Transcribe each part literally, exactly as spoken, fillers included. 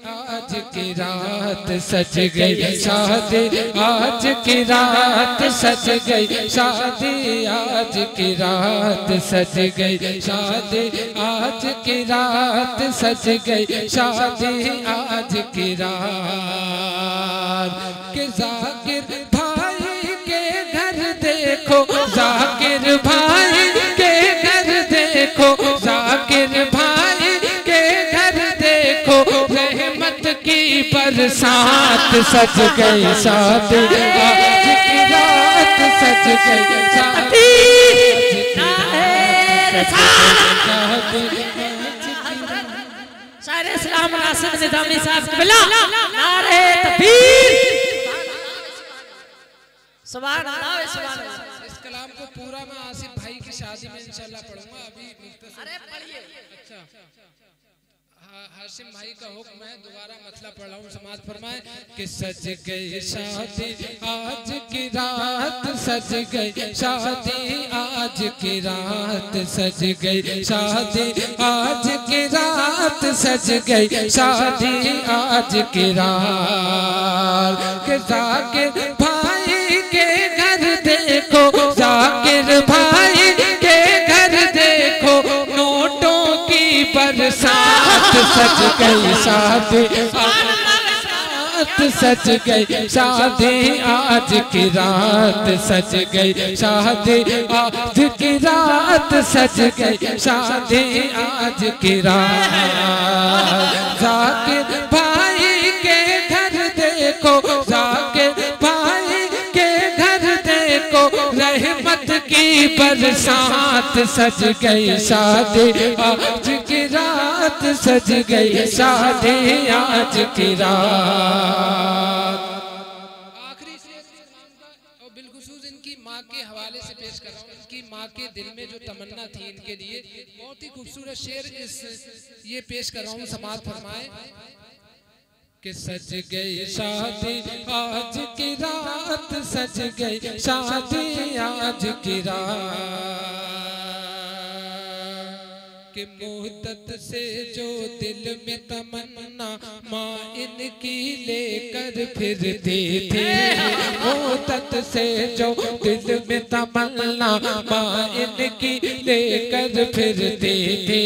आज की रात सज गई शादी, आज की रात सज गई शादी, आज की रात सज गई शादी, आज की रात सज गई शादी, आज की रात के जाकिर भाई के घर देखो, जाकिर भाई के घर देखो, जाकिर भाई के घर देखो, की बरसात सज गई शादी, आज की रात सज गई शादी, शायरे सलाम आसिफ निजामी साहब के बिला नारे तकबीर। सुभान अल्लाह, सुभान अल्लाह। इस कलाम को पूरा मैं आसिफ भाई की शादी में इंशाल्लाह पढ़ूंगा। अभी अरे पढ़िए। अच्छा हाशिम भाई का हुक्म है, दोबारा मतला पढ़ रहा हूँ, समाज फरमाए कि सज गई शादी, आज की रात सज गई शादी, आज की रात सज गई शादी, आज की रात सज गई शादी, आज की रात के जाकिर भाई के घर देखो, जाकिर भाई के घर देखो, नोटों की बरसात सज गई शादी, सज गई शादी, आज की रात सज गई शादी, आज की रात सज गई शादी, आज की रात जाकिर भाई के घर देखो, जाकिर भाई के घर देखो, रहमत की बरसात सज गई शादी, आज की रात सज गई शादी, आज की रात। आखिरी और बिलखुसूस इनकी माँ के हवाले से पेश कर रहा हूँ। इनकी माँ के दिल में जो तमन्ना थी इनके लिए, बहुत ही खूबसूरत शेर इस ये पेश कर रहा हूँ, समाज फरमाए कि सज गई शादी, आज की रात सज गई शादी, आज की रात कि मुद्दत से जो दिल में तमन्ना माँ इनकी लेकर फिरती थी, मुद्दत से जो दिल में तमन्ना माँ इनकी लेकर फिरती थी,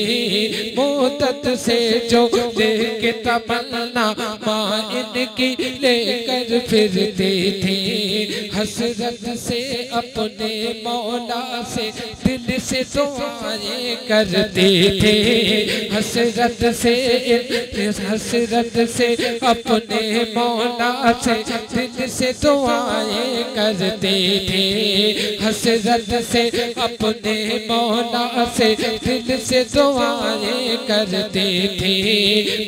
मुद्दत से जो दिल के तमन्ना माँ इनकी लेकर फिरती थी, हसरत से अपने मौला से दिल से दुआएं करती थे, हसरत से हसरत से अपने मौला से दिल से दुआएं करते थे, हसरत से अपने मौला से दिल से दुआएं करते थे,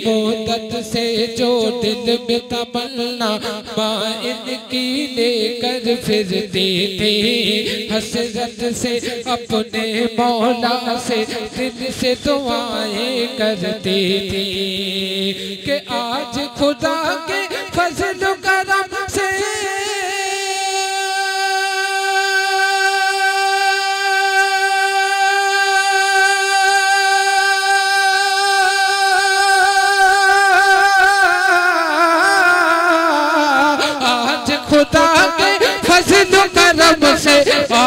मुद्दत से जो दिल में तमन्ना माँ इनकी लेकर फिरते थे, हसरत से अपने मौला से दिल से दुआएं करते थे, कि आज खुदा के फजल करम से, आज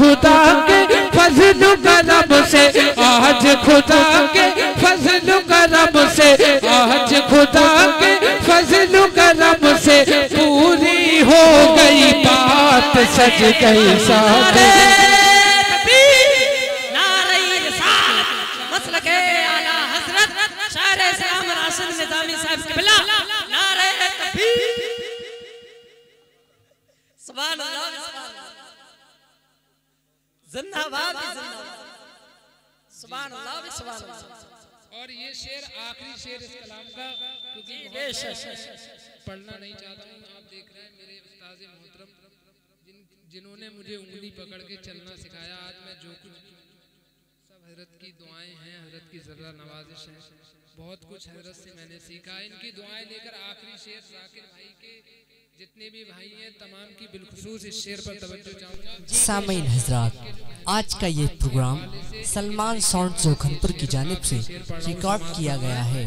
खुदा के फजल करम से, आज खुदा के फजल करम से, आज खुदा के फजल करम से, आज खुदा के फजल करम से, पूरी हो गई बात सज गई शादी, नारे रिसालत मसलक आला हजरत शायर सलाम राशिद निजामी साहब के बिला नारे तकबीर। सुभान अल्लाह, जिंदाबाद जिंदाबाद, सुभान अल्लाह सुभान अल्लाह। और ये शेर आखिरी शेर इस कलाम का, क्योंकि पढ़ना नहीं चाहता हूँ। आप देख रहे हैं मेरे उस्ताद मोहतरम जिन जिन्होंने मुझे उंगली पकड़ के चलना सिखाया। आज मैं जो कुछ सब हजरत की दुआएं हैं, हजरत की जर्रा नवाजिश है, बहुत कुछ हजरत से मैंने सीखा। इनकी दुआएं लेकर आखिरी शेर जाकिर भाई के जितने भी भाई हैं तमाम की बिलखुसूस इस शेर पर तवज्जो चाहूँगा। सामीन हजरात, आज का ये प्रोग्राम सलमान साउंड जोखनपुर की जानिब से रिकॉर्ड किया गया है।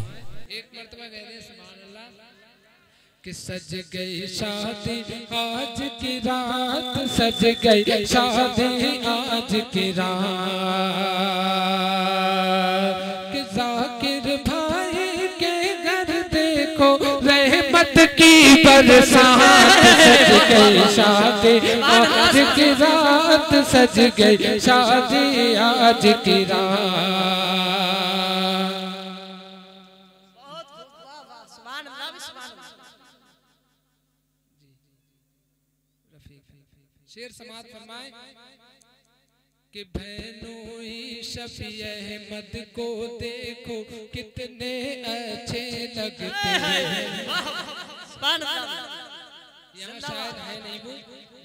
एक मरतबा कह दे सुभान अल्लाह कि सज गई शादी आज की रात, सज गई शादी आज की रात, कि जाकिर भाई के घर देखो रहमत की बरसात, सज गई शादी आज की रात, सज गई शादी आज की रात। शेर समाज फरमाए कि भैनोई शफी अहमद को देखो कितने अच्छे लगते हैं। यहाँ शायद है नहीं वो,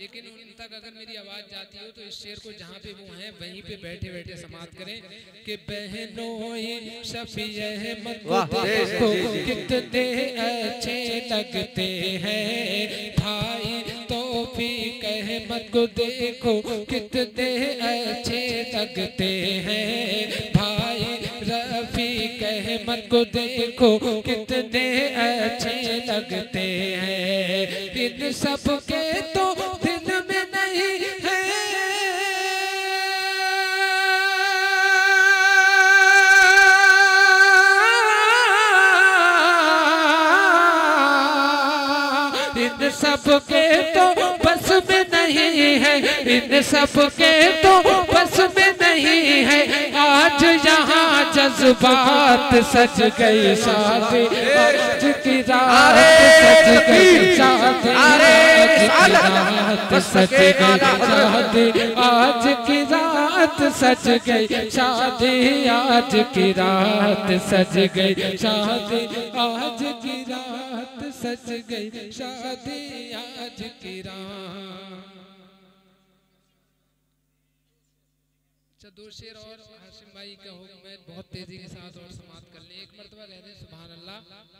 लेकिन उन तक अगर मेरी आवाज जाती हो तो इस शेर को जहाँ पे वो हैं वहीं पे बैठे बैठे समाप्त करें कि बहनोई शफी अहमद को देखो कितने अच्छे लगते हैं, भाई तौफीक अहमद को देखो कितने अच्छे लगते हैं, भाई रफीक अहमद को देखो कितने अच्छे लगते हैं, इन सब के तो दिल में नहीं है, इन सब के तो नहीं है, इन सब के तो बस में नहीं है, आज यहाँ जज्बात, सच गई शादी आज की रात, सच गई शादी आज की रात, सच गई शादी आज की रात, सच गई शादी आज की रात, सच गई शादी आज की रात। अच्छा दो शेर और हाशिम भाई का हो, मैं बहुत तेजी के साथ और समाप्त कर लें। एक मरतबा कह दें सुभान अल्लाह।